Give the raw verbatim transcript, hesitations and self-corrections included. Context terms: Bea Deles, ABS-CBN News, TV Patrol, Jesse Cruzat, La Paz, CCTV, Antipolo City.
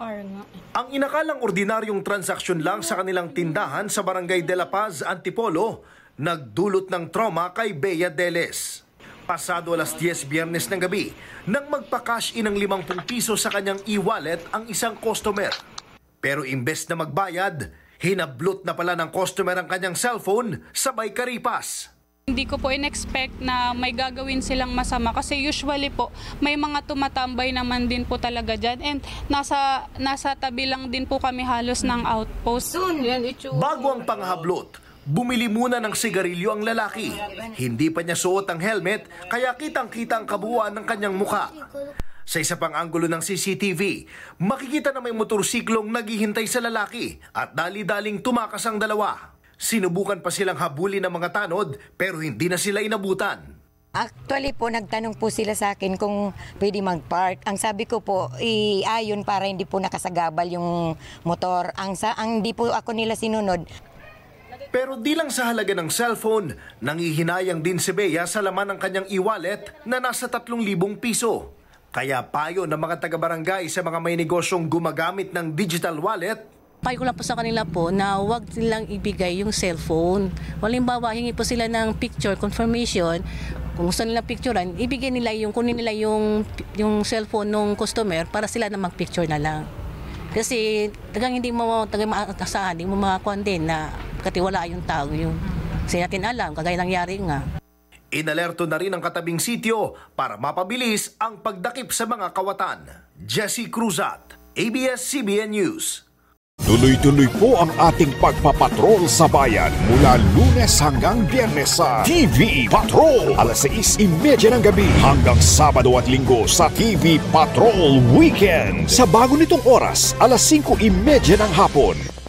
Ang inakalang ordinaryong transaksyon lang sa kanilang tindahan sa barangay de La Paz, Antipolo, nagdulot ng trauma kay Bea Deles. Pasado alas diyes Biyernes ng gabi, nang magpa-cash-in ng limangpung piso sa kanyang e-wallet ang isang customer. Pero imbes na magbayad, hinablot na pala ng customer ang kanyang cellphone sabay karipas. Hindi ko po in-expect na may gagawin silang masama kasi usually po may mga tumatambay naman din po talaga dyan and nasa, nasa tabi lang din po kami halos ng outpost. Bago ang panghablot, bumili muna ng sigarilyo ang lalaki. Hindi pa niya suot ang helmet kaya kitang-kita ang kabuuan ng kanyang mukha. Sa isa pang anggulo ng C C T V, makikita na may motorsiklong naghihintay sa lalaki at dali-daling tumakas ang dalawa. Sinubukan pa silang habulin ng mga tanod pero hindi na sila inabutan. Actually po, nagtanong po sila sa akin kung pwede mag-park. Ang sabi ko po, iayon para hindi po nakasagabal yung motor. Ang sa ang di po ako nila sinunod. Pero di lang sa halaga ng cellphone, nangihinayang din si Bea sa laman ng kanyang e-wallet na nasa tatlong libong piso. Kaya payo ng mga taga-barangay sa mga may negosyong gumagamit ng digital wallet. Payo ko lang po sa kanila po na huwag nilang ibigay yung cellphone. Halimbawa, hingi po sila ng picture confirmation. Kung gusto nilang picturean, ibigay nila yung, kunin nila yung, yung cellphone ng customer para sila na mag-picture na lang. Kasi tagang hindi mo taga-maasahan, hindi mo makakuan din na katiwala yung tao yun. Kasi natin alam, kagaya nangyari nga. Inalerto na rin ang katabing sityo para mapabilis ang pagdakip sa mga kawatan. Jesse Cruzat, A B S C B N News. Tuloy-tuloy po ang ating pagpapatrol sa bayan mula Lunes hanggang Biyernes sa T V Patrol alas sais trenta ng gabi hanggang Sabado at Linggo sa T V Patrol Weekend. Sa bago nitong oras, alas singko trenta ng hapon.